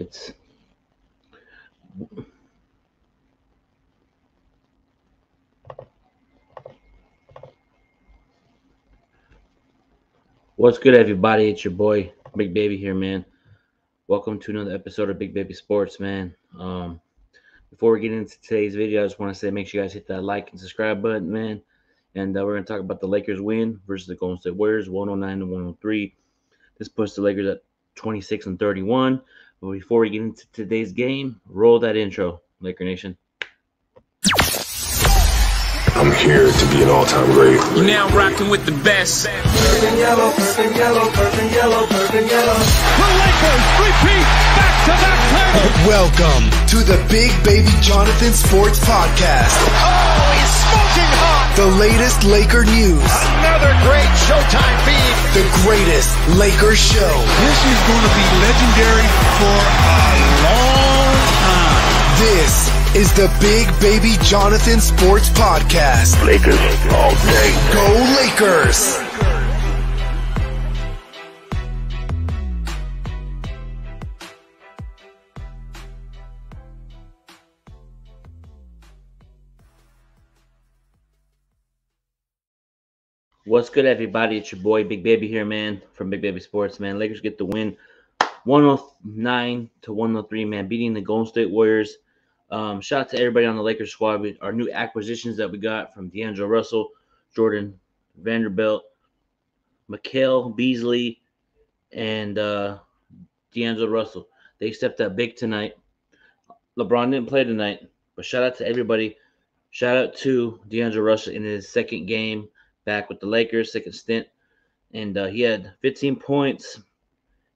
It's what's good, everybody? It's your boy Big Baby here, man. Welcome to another episode of Big Baby Sports, man. Before we get into today's video, I just want to say make sure you guys hit that like and subscribe button, man. And we're going to talk about the Lakers win versus the Golden State Warriors, 109-103. This puts the Lakers at 26-31. But before we get into today's game, roll that intro, Laker Nation. I'm here to be an all-time great. You're now rocking with the best. Purple and yellow, purple and yellow, purple and yellow, purple and yellow. The Lakers repeat back-to-back titles. Welcome to the Big Baby Jonathan Sports Podcast. Oh, it's smoking hot. The latest Laker news. Another great Showtime feed. The greatest Lakers show. This is going to be legendary for a long time. This is the Big Baby Jonathan Sports Podcast. Lakers all day. Go Lakers! What's good, everybody? It's your boy Big Baby here, man, from Big Baby Sports, man. Lakers get the win 109-103, man, beating the Golden State Warriors. Shout out to everybody on the Lakers squad. Our new acquisitions that we got from D'Angelo Russell, Jordan Vanderbilt, Mikael Beasley, and D'Angelo Russell. They stepped up big tonight. LeBron didn't play tonight, but shout out to everybody. Shout out to D'Angelo Russell in his second game back with the Lakers, second stint. And he had 15 points,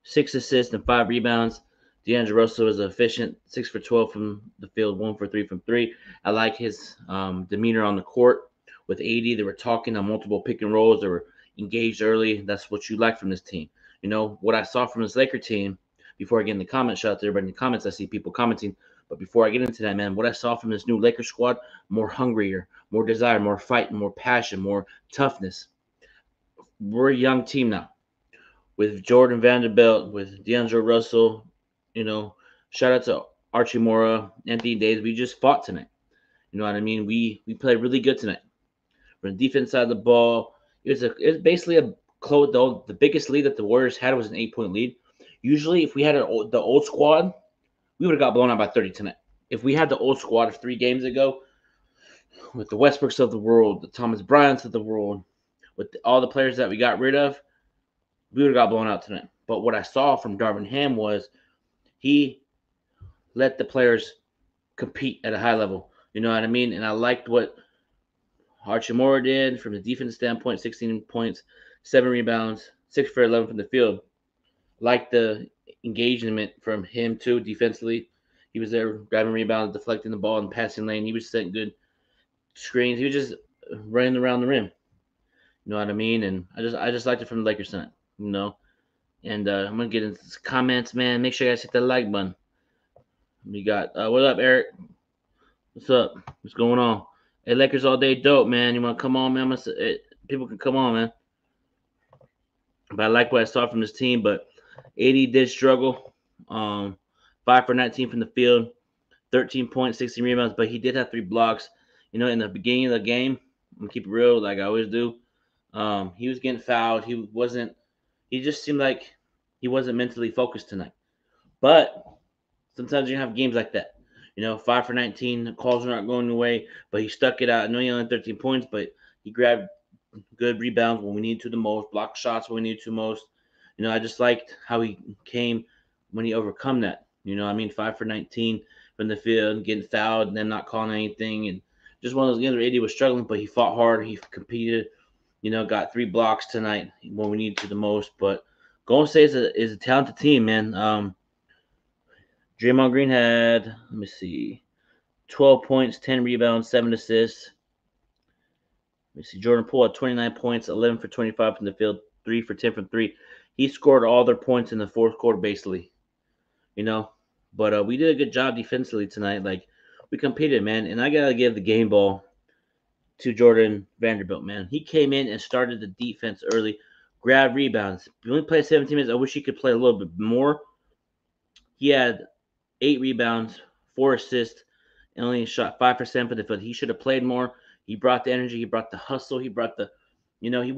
6 assists, and 5 rebounds. D'Angelo Russell is efficient, 6 for 12 from the field, 1 for 3 from 3. I like his demeanor on the court. With AD, they were talking on multiple pick and rolls. They were engaged early. That's what you like from this team. You know, what I saw from this Laker team, before I get in the comments, shout out to everybody in the comments. I see people commenting. But before I get into that, man, what I saw from this new Laker squad, more hungrier, more desire, more fight, more passion, more toughness. We're a young team now. With Jordan Vanderbilt, with D'Angelo Russell, you know, shout out to Hachimura, Anthony Davis. We just fought tonight. You know what I mean? We played really good tonight. From the defense side of the ball, it's basically a close. The biggest lead that the Warriors had was an 8-point lead. Usually, if we had the old squad, we would have got blown out by 30 tonight. If we had the old squad of 3 games ago, with the Westbrooks of the world, the Thomas Bryants of the world, with all the players that we got rid of, we would have got blown out tonight. But what I saw from Darvin Ham was, he let the players compete at a high level. You know what I mean? And I liked what Hachimura did from the defense standpoint, 16 points, 7 rebounds, 6 for 11 from the field. Liked the engagement from him, too, defensively. He was there grabbing rebounds, deflecting the ball in the passing lane. He was setting good screens. He was just running around the rim. You know what I mean? And I just liked it from the Lakers tonight, you know? And I'm going to get into the comments, man. Make sure you guys hit that like button. We got, what up, Eric? What's up? What's going on? Hey, Lakers all day dope, man. You want to come on, man? People can come on, man. But I like what I saw from this team. But AD did struggle. 5 for 19 from the field. 13 points, 16 rebounds. But he did have 3 blocks. You know, in the beginning of the game, I'm going to keep it real like I always do. He was getting fouled. He just seemed like he wasn't mentally focused tonight. But sometimes you have games like that. You know, 5 for 19, the calls are not going away, but he stuck it out. I know he only had 13 points, but he grabbed good rebounds when we needed to the most, blocked shots when we needed to most. You know, I just liked how he came when he overcome that. You know, I mean, 5 for 19 from the field, getting fouled, and then not calling anything. And just one of those games where AD was struggling, but he fought hard. He competed. You know, got 3 blocks tonight when we needed to the most. But Golden State is a talented team, man. Draymond Green had, 12 points, 10 rebounds, 7 assists. Jordan Poole had 29 points, 11 for 25 from the field, 3 for 10 from 3. He scored all their points in the fourth quarter, basically. You know, but we did a good job defensively tonight. Like, we competed, man. And I got to give the game ball to Jordan Vanderbilt, man. He came in and started the defense early, grabbed rebounds. We only played 17 minutes. I wish he could play a little bit more. He had 8 rebounds, 4 assists, and only shot 5% for the field. He should have played more. He brought the energy. He brought the hustle. He brought the, you know, he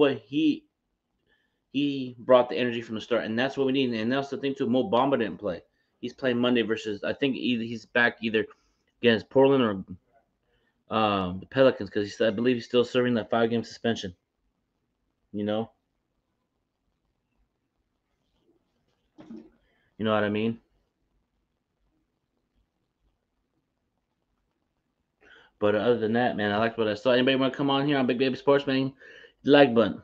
brought the energy from the start, and that's what we need. And that's the thing too. Mo Bamba didn't play. He's playing Monday versus, I think he's back either against Portland or the Pelicans, because I believe he's still serving that 5-game suspension. You know. You know what I mean? But other than that, man, I liked what I saw. Anybody want to come on here on Big Baby Sports, man? Like button.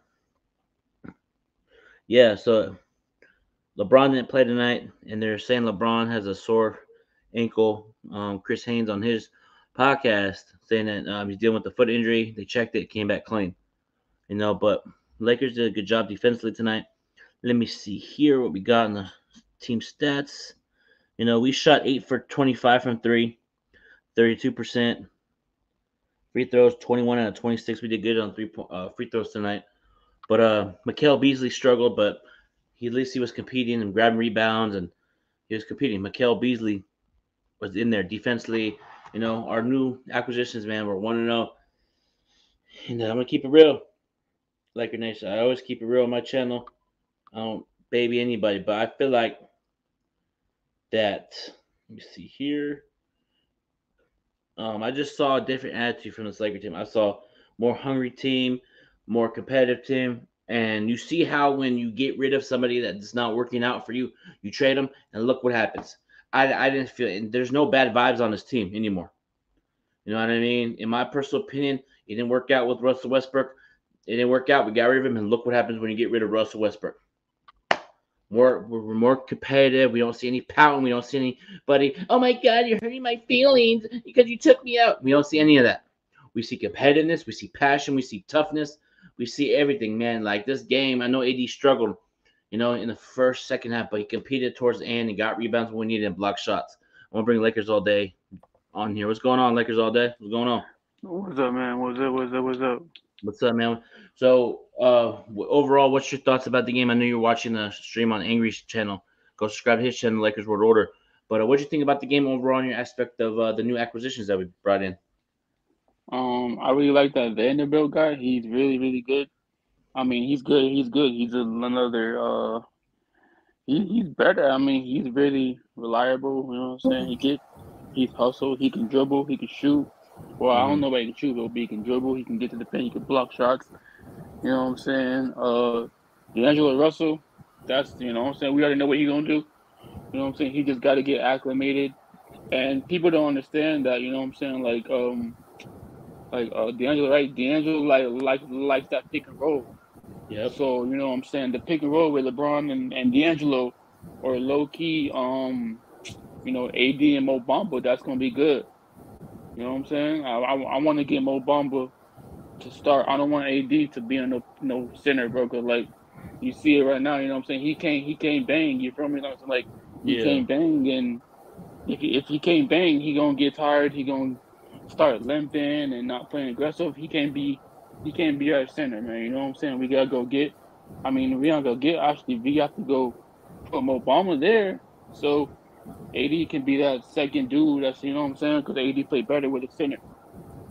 Yeah, so LeBron didn't play tonight, and they're saying LeBron has a sore ankle. Chris Haynes on his podcast saying that he's dealing with a foot injury. They checked it, came back clean. You know, but Lakers did a good job defensively tonight. Let me see here what we got in the team stats. You know, we shot 8 for 25 from 3, 32%. Free throws, 21 out of 26. We did good on free throws tonight. But Mikael Beasley struggled, but at least he was competing and grabbing rebounds, and he was competing. Mikael Beasley was in there defensively. You know, our new acquisitions, man, we're 1-0. And I'm going to keep it real. Laker Nation, I always keep it real on my channel. I don't baby anybody, but I feel like that. Let me see here. I just saw a different attitude from this Laker team. I saw more hungry team, more competitive team. And you see how when you get rid of somebody that's not working out for you, you trade them, and look what happens. I didn't feel it. There's no bad vibes on this team anymore. You know what I mean? In my personal opinion, it didn't work out with Russell Westbrook. It didn't work out. We got rid of him, and look what happens when you get rid of Russell Westbrook. We're more competitive. We don't see any pouting. We don't see anybody, oh, my God, you're hurting my feelings because you took me out. We don't see any of that. We see competitiveness. We see passion. We see toughness. We see everything, man. Like this game, I know AD struggled, you know, in the second half, but he competed towards the end and got rebounds when we needed and blocked shots. I'm going to bring Lakers All Day on here. What's going on, Lakers All Day? What's going on? What's up, man? What's up? What's up, man? So, overall, what's your thoughts about the game? I know you're watching the stream on Angry's channel. Go subscribe to his channel, Lakers World Order. But what do you think about the game overall and your aspect of the new acquisitions that we brought in? I really like that Vanderbilt guy. He's really, really good. I mean, he's good. He's good. He's another he's better. I mean, he's really reliable. You know what I'm saying? He's hustled. He can dribble. He can shoot. Well, I don't know why he can shoot, but he can dribble. He can get to the paint. He can block shots. You know what I'm saying? D'Angelo Russell, that's, you know what I'm saying? We already know what he's going to do. You know what I'm saying? He just got to get acclimated. And people don't understand that, you know what I'm saying? Like D'Angelo, right? D'Angelo, likes that pick and roll. Yeah. So, you know what I'm saying? The pick and roll with LeBron and D'Angelo or low-key, you know, AD and Mo Bamba, that's going to be good. You know what I'm saying? I want to get Mo Bamba to start. I don't want AD to be in no center, bro. Cause like you see it right now. You know what I'm saying? He can't bang. You feel me? Like he can't bang, and if he can't bang, he gonna get tired. He gonna start limping and not playing aggressive. He can't be our center, man. You know what I'm saying? We gotta go get. I mean, we don't go get. Actually, we have to go put Mo Bamba there. So. AD can be that second dude. That's, you know what I'm saying, because AD played better with the center.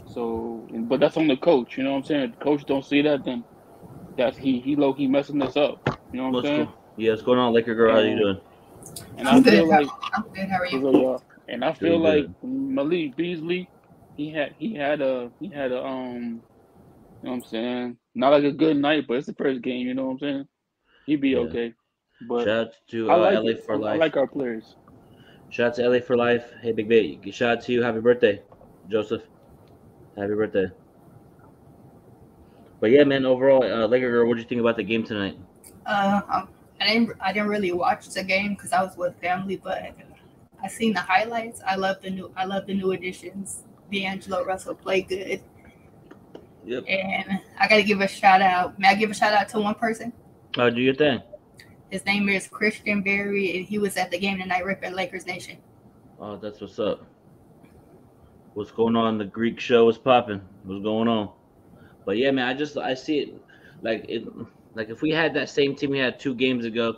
So, but that's on the coach. You know what I'm saying. If the coach don't see that, then that's he low key messing us up. You know what I'm saying. Cool. Yeah, what's going on, Laker Girl? How you doing? And I feel like, how are you? And I feel like Malik Beasley, he had a you know what I'm saying. Not like a good night, but it's the first game. You know what I'm saying. He'd be okay. But shout out to LA for life. I like our players. Shout out to LA for life. Hey, Big Baby. Shout out to you. Happy birthday, Joseph. Happy birthday. But yeah, man. Overall, Laker Girl, what did you think about the game tonight? I didn't really watch the game because I was with family, but I seen the highlights. I love the new additions. D'Angelo Russell played good. Yep. And I gotta give a shout out. May I give a shout out to one person? Oh, do your thing. His name is Christian Berry, and he was at the game tonight ripping Lakers Nation. Oh, that's what's up. What's going on? The Greek show is popping. What's going on? But, yeah, man, I see it. Like if we had that same team we had 2 games ago,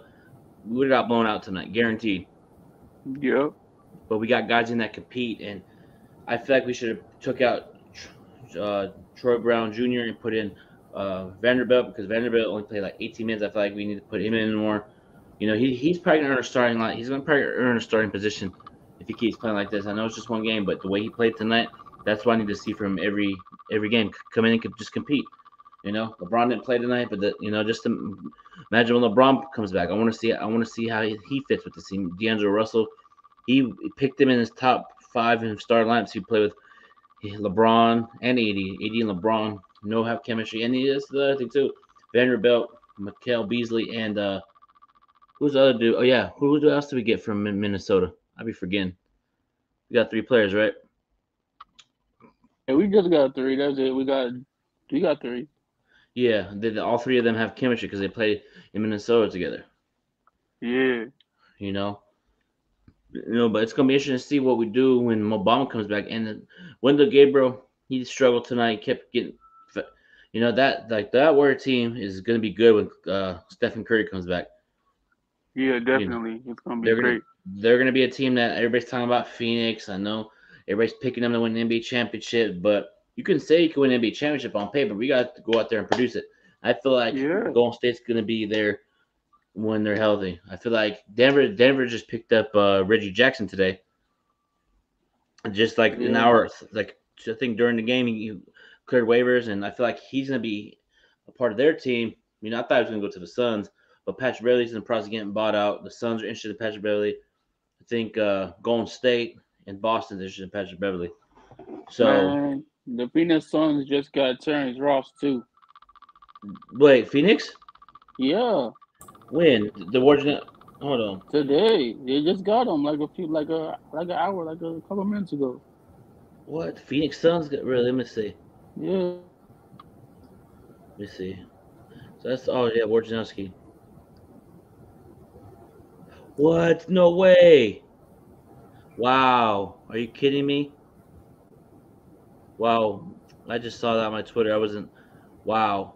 we would have got blown out tonight, guaranteed. Yeah. but we got guys in that compete, and I feel like we should have took out Troy Brown Jr. and put in Vanderbilt, because Vanderbilt only played like 18 minutes. I feel like we need to put him in more. You know, he's probably gonna earn a starting line. He's gonna probably earn a starting position if he keeps playing like this. I know it's just one game, but the way he played tonight, that's what I need to see from every game. Come in and just compete. You know, LeBron didn't play tonight, but just imagine when LeBron comes back. I want to see how he fits with the team. D'Angelo Russell, he picked him in his top five in starting lineups. He played with LeBron and AD and LeBron have chemistry, and that's the other thing too. Vanderbilt, Mikael Beasley, and who's the other dude? Oh yeah, who else did we get from Minnesota? I'd be forgetting. We got three players, right? Yeah, we just got three. That's it. We got three. Yeah, all three of them have chemistry because they played in Minnesota together. Yeah. You know, but it's going to be interesting to see what we do when Mo Bamba comes back. And then Wendell Gabriel, he struggled tonight. He kept getting – that Warrior team is going to be good when Stephen Curry comes back. Yeah, definitely. It's going to be great. They're going to be a team that everybody's talking about, Phoenix. I know everybody's picking them to win the NBA championship, but – you can say you can win an NBA championship on paper. We got to go out there and produce it. I feel like Golden State's going to be there when they're healthy. I feel like Denver just picked up Reggie Jackson today. Just like an hour, I think during the game he cleared waivers, and I feel like he's going to be a part of their team. I thought he was going to go to the Suns, but Patrick Beverley's in the process of getting bought out. The Suns are interested in Patrick Beverley. I think Golden State and Boston's interested in Patrick Beverley. So. Man. The Phoenix Suns just got Terrence Ross, too. Wait, Phoenix? Yeah. When? Hold on. Today. They just got him like a couple minutes ago. What? Phoenix Suns got really? Let me see. Yeah. Let me see. So that's Wojnarowski. What? No way. Wow. Are you kidding me? Wow, I just saw that on my Twitter. Wow.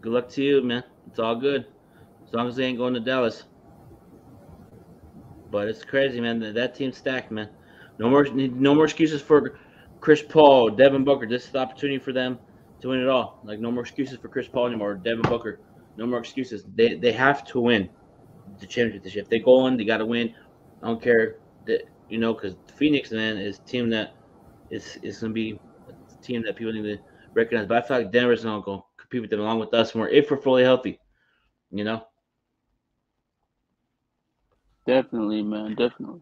Good luck to you, man. It's all good. As long as they ain't going to Dallas. But it's crazy, man. That team's stacked, man. No more excuses for Chris Paul, Devin Booker. This is the opportunity for them to win it all. Like, no more excuses for Chris Paul anymore, Devin Booker. No more excuses. They have to win the championship this year. If they go in, they got to win. I don't care that. Because Phoenix, man, is a team that is going to be a team that people need to recognize. But I feel like Denver's not going to compete with them along with us more if we're fully healthy, Definitely, man, definitely.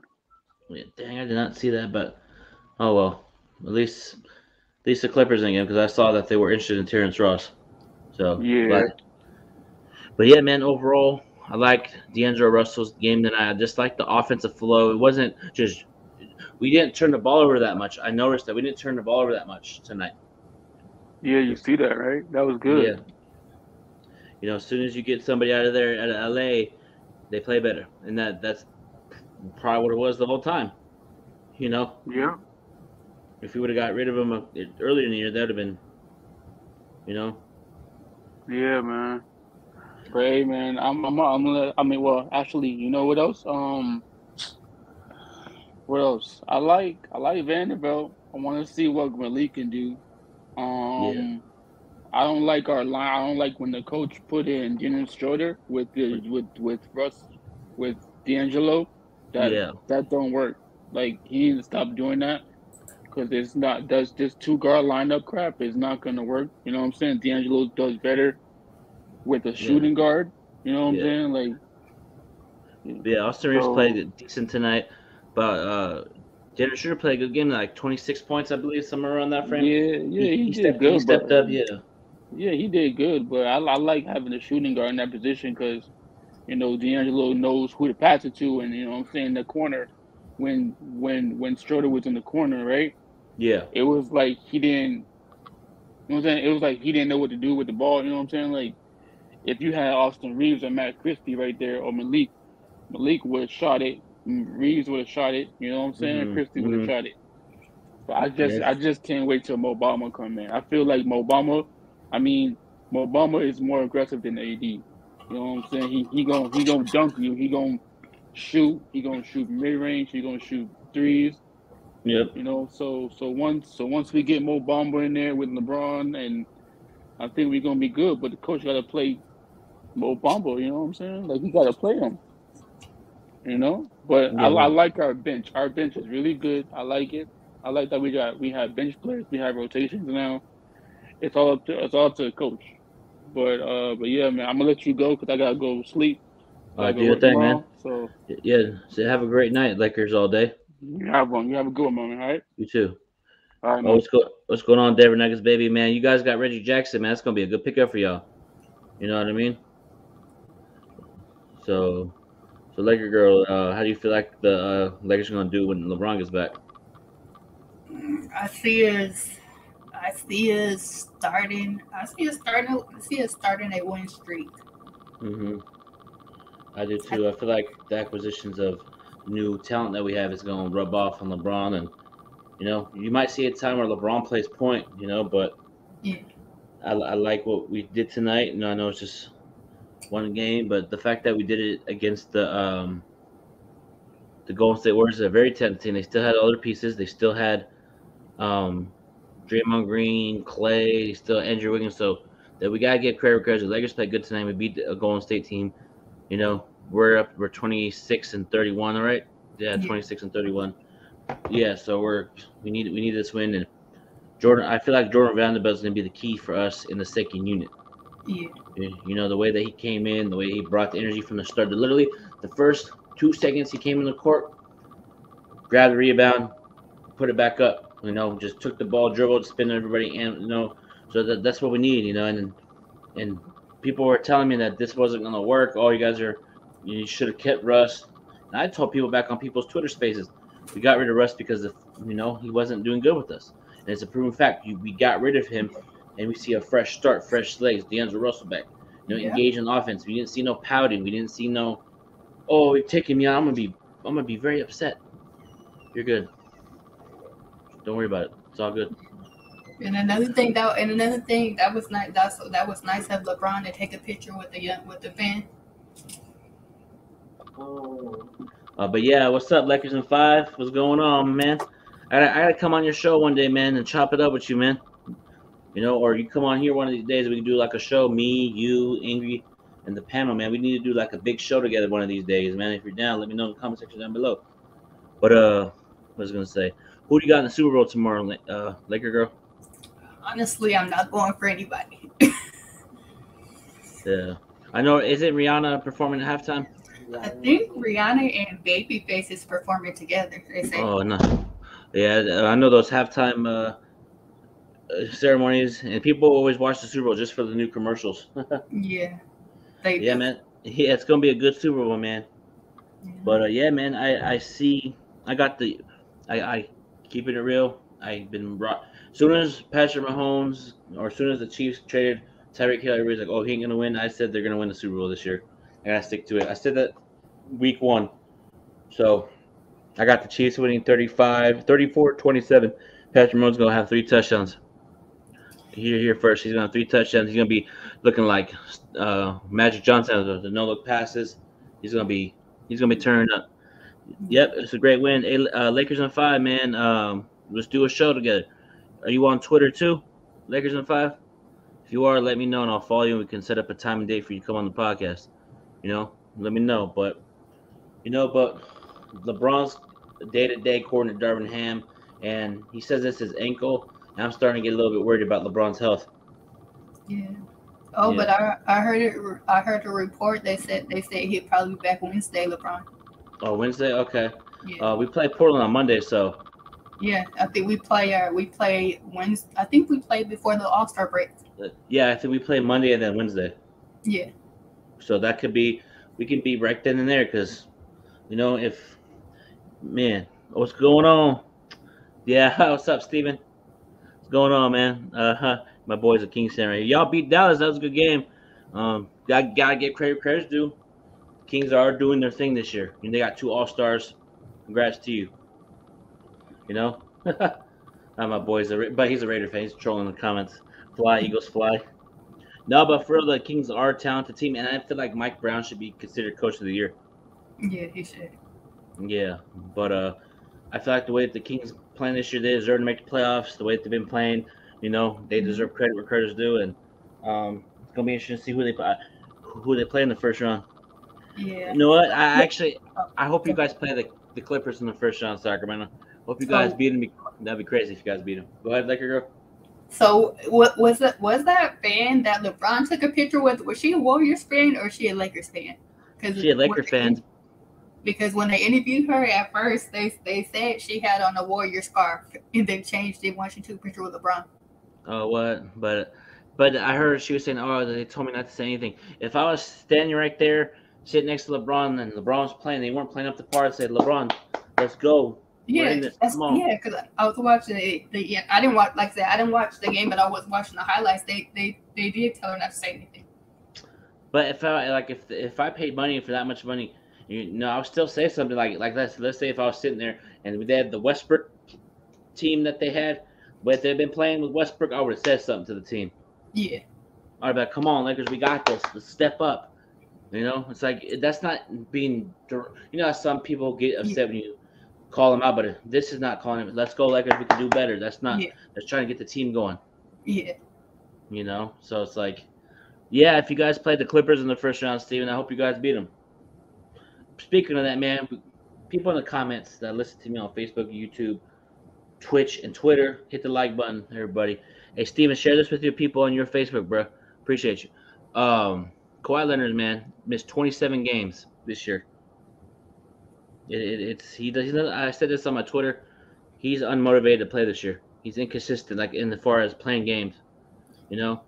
Yeah, dang, I did not see that, but oh, well. At least the Clippers in game, because I saw that they were interested in Terrence Ross. So, yeah. But yeah, man, overall, I liked D'Angelo Russell's game tonight. I just liked the offensive flow. It wasn't just – we didn't turn the ball over that much. I noticed that we didn't turn the ball over that much tonight. Yeah, you see that, right? That was good. Yeah. As soon as you get somebody out of there out of L.A., they play better. And that's probably what it was the whole time, Yeah. If we would have got rid of them earlier in the year, that would have been, Yeah, man. Great, man. What else? What else? I like Vanderbilt. I want to see what Malik can do. I don't like our line. I don't like when the coach put in Dennis Schroeder with Russ, with D'Angelo. That don't work. Like, he needs to stop doing that, because it's not. That's this two guard lineup crap is not gonna work. You know what I'm saying? D'Angelo does better with a shooting guard, I'm saying? Austin Reeves played decent tonight, but Dennis Schroeder played a good game, 26 points, I believe, somewhere around that frame. He stepped up, he did good, but I like having a shooting guard in that position because, D'Angelo knows who to pass it to, and, the corner, when Schroeder was in the corner, right? Yeah. It was like he didn't, it was like he didn't know what to do with the ball, if you had Austin Reeves and Matt Christie right there, or Malik would have shot it. Reeves would have shot it. You know what I'm saying? Mm-hmm. Christie would have shot it. But I just can't wait till Mo Bamba come in. I feel like Mo Bamba is more aggressive than AD. You know what I'm saying? He gonna dunk you. He gonna shoot. He gonna shoot mid range. He gonna shoot threes. Yep. You know, so once we get Mo Bamba in there with LeBron, and I think we're gonna be good. But the coach gotta play Mo Bamba. You know what I'm saying? Like, he gotta play him. You know. But yeah. I like our bench. Our bench is really good. I like it. I like that we have bench players. We have rotations now. It's all up to the coach. But yeah, man, I'm gonna let you go because I gotta go sleep. All right, do your thing, man. So yeah, so have a great night, Lakers all day. You have one. You have a good one, man. All right. You too. All right. Oh, what's going on, Denver Nuggets, baby, man? You guys got Reggie Jackson, man. That's gonna be a good pickup for y'all. You know what I mean? So Laker girl, how do you feel like the Lakers are gonna do when LeBron gets back? I see us starting a win streak. Mhm. I do too. I feel like the acquisitions of new talent that we have is going to rub off on LeBron, and you know, you might see a time where LeBron plays point, you know, but yeah. I like what we did tonight. And I know it's just one game, but the fact that we did it against the Golden State Warriors, a very talented team. They still had other pieces. They still had Draymond Green, Clay, still Andrew Wiggins. So that we gotta get credit because the Lakers played good tonight. We beat a Golden State team. You know, we're 26-31, all right? Yeah, 26-31. Yeah, so we need this win, and I feel like Jordan Vanderbilt is gonna be the key for us in the second unit. Yeah. You know, the way that he came in, the way he brought the energy from the start. Literally, the first 2 seconds he came in the court, grabbed the rebound, put it back up. You know, just took the ball, dribbled, spin everybody, and you know, so that's what we need. You know, and people were telling me that this wasn't gonna work. Oh, you should have kept Russ. And I told people back on people's Twitter Spaces, we got rid of Russ because he wasn't doing good with us. And it's a proven fact. We got rid of him, and we see a fresh start, fresh legs. D'Angelo Russell back, you know, engaged in offense. We didn't see no pouting. We didn't see no, oh, you're taking me out. I'm gonna be very upset. You're good. Don't worry about it. It's all good. And another thing that was nice. That was nice of LeBron to take a picture with the fan. But yeah, what's up, Lakers in 5? What's going on, man? I gotta come on your show one day, man, and chop it up with you, man. You know, or you come on here one of these days. We can do like a show, me, you, Ingrid, and the panel, man. We need to do like a big show together one of these days, man. If you're down, let me know in the comment section down below. But what was I gonna say? Who do you got in the Super Bowl tomorrow, Laker girl? Honestly, I'm not going for anybody. Yeah, I know. Isn't Rihanna performing at halftime? I think Rihanna and Babyface is performing together. Oh no! Yeah, I know those halftime ceremonies, and people always watch the Super Bowl just for the new commercials. Yeah. Yeah, man. Yeah, it's gonna be a good Super Bowl, man. Yeah. But yeah, man, I see. I got the. I keeping it real. I've been brought. Soon as Patrick Mahomes, or soon as the Chiefs traded Tyreek Hill, everybody's like, "Oh, he ain't gonna win." I said they're gonna win the Super Bowl this year, and I stick to it. I said that week one, so I got the Chiefs winning 34-27. Patrick Mahomes gonna have 3 touchdowns. You're here first. He's gonna have 3 touchdowns. He's gonna be looking like Magic Johnson with the no-look passes. He's gonna be turning up. Yep, it's a great win. Lakers in 5, man. Let's do a show together. Are you on Twitter too, Lakers in 5? If you are, let me know and I'll follow you. We can set up a time and date for you to come on the podcast. You know, let me know. But you know, but LeBron's day-to-day coordinator Darvin Ham, and he says it's his ankle. And I'm starting to get a little bit worried about LeBron's health. Yeah. Oh, yeah. But I heard a report. They said he'll probably be back Wednesday, LeBron. Oh, Wednesday. Okay. Yeah. We play Portland on Monday, so. Yeah, I think we play Wednesday. I think we played before the All-Star break. Yeah, I think we play Monday and then Wednesday. Yeah. So that could be – we can be right then and there because, you know, if – man, what's going on? Yeah, what's up, Steven? What's going on, man? My boys are Kings fan right here. Y'all beat Dallas. That was a good game. Got to get credit's due. Kings are doing their thing this year. I mean, they got 2 All-Stars. Congrats to you. You know, not my boy's but he's a Raider fan. He's trolling the comments. Fly, Eagles, fly. No, but for real, the Kings are a talented team, and I feel like Mike Brown should be considered coach of the year. Yeah, he should. Yeah, but I feel like the way that the Kings playing this year, they deserve to make the playoffs. The way that they've been playing, you know, they deserve credit where credit's due, and it's gonna be interesting to see who they play in the first round. Yeah. You know what? I hope you guys play the Clippers in the first round, Sacramento. Hope you guys beat them. That'd be crazy if you guys beat them. Go ahead, Laker girl. So what was that fan that LeBron took a picture with? Was she a Warriors fan or she a Lakers fan? Because she a Laker fan. Because when they interviewed her at first, they said she had on a Warrior scarf, and they changed it once she took a picture with LeBron. Oh, what? But I heard she was saying, "Oh, they told me not to say anything." If I was standing right there, sitting next to LeBron, and LeBron's playing, they weren't playing up the part. Said LeBron, "Let's go." Yeah, because I was watching it. I didn't watch, like I said, I didn't watch the game, but I was watching the highlights. They did tell her not to say anything. But if I paid money for that much money, you know, I would still say something like let's say if I was sitting there and they had the Westbrook team that they had, but if they'd been playing with Westbrook, I would have said something to the team. Yeah. All right, but come on, Lakers, we got this. Let's step up. You know, it's like that's not being. You know, how some people get upset when you call them out, but this is not calling them. Let's go, Lakers. We can do better. That's not. Yeah. That's trying to get the team going. Yeah. You know, so it's like, yeah. If you guys played the Clippers in the first round, Steven, I hope you guys beat them. Speaking of that, man, people in the comments that listen to me on Facebook, YouTube, Twitch, and Twitter, hit the like button, everybody. Hey, Steven, share this with your people on your Facebook, bro. Appreciate you. Kawhi Leonard, man, missed 27 games this year. I said this on my Twitter. He's unmotivated to play this year. He's inconsistent, like in the far as playing games, you know.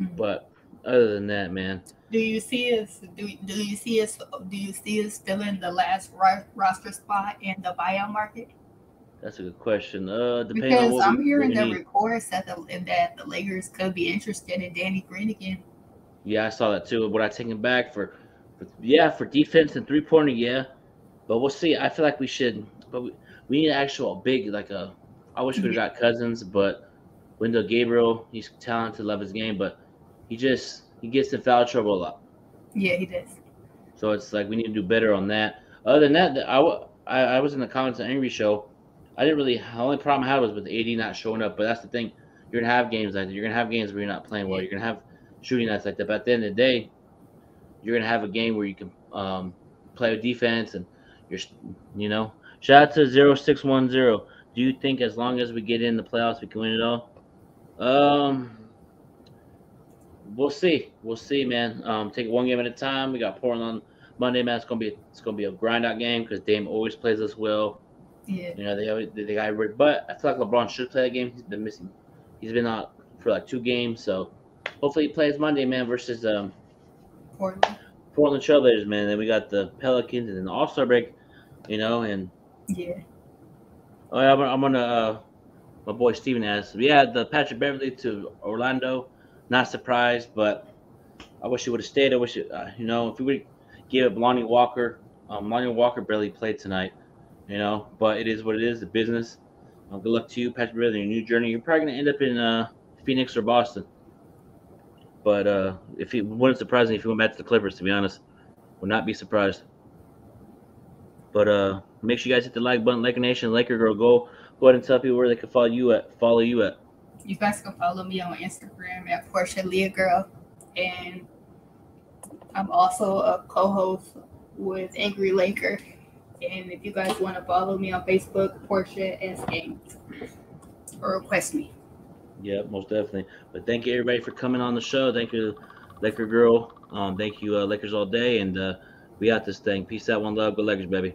Mm-hmm. But other than that, man, do you see us filling the last roster spot in the buyout market? That's a good question. Depending because on what I'm hearing the reports that the Lakers could be interested in Danny Green again. Yeah, I saw that too. Would I take him back for defense and 3-pointer? Yeah. But we'll see. I feel like we should, but we need an actual big, like a. I wish we got Cousins, but Wendell Gabriel, he's talented, love his game, but he gets in foul trouble a lot. Yeah, he does. So it's like we need to do better on that. Other than that, I was in the comments on Angry Show. The only problem I had was with AD not showing up, but that's the thing. You're gonna have games like that. You're gonna have games where you're not playing well. You're gonna have shooting nights like that. But at the end of the day, you're gonna have a game where you can play with defense and. You know, shout out to 0610. Do you think as long as we get in the playoffs, we can win it all? We'll see, man. Take it one game at a time. We got Portland on Monday, man. It's gonna be a grind out game because Dame always plays us well. Yeah, you know they got everybody. But I feel like LeBron should play that game. He's been missing. He's been out for like 2 games, so hopefully he plays Monday, man. Versus Portland. Portland Trail Blazers, man. Then we got the Pelicans and then the All-Star break, you know, and yeah. Oh, yeah, I'm gonna my boy Steven asked. Yeah, the Patrick Beverley to Orlando. Not surprised, but I wish he would have stayed. I wish you know, if we would give up Lonnie Walker barely played tonight, you know. But it is what it is. The business. Good luck to you, Patrick Beverley. Your new journey. You're probably gonna end up in Phoenix or Boston. But if it wouldn't surprise me if he went back to the Clippers, to be honest. Would not be surprised. But make sure you guys hit the like button, Laker Nation, Laker Girl. Go ahead and tell people where they can follow you at. You guys can follow me on Instagram at Portia Leah Girl. And I'm also a co-host with Angry Laker. And if you guys want to follow me on Facebook, Portia S. Games, or request me. Yeah, most definitely. But thank you, everybody, for coming on the show. Thank you, Laker Girl. Thank you, Lakers all day. And we out this thing. Peace out. One love. Go Lakers, baby.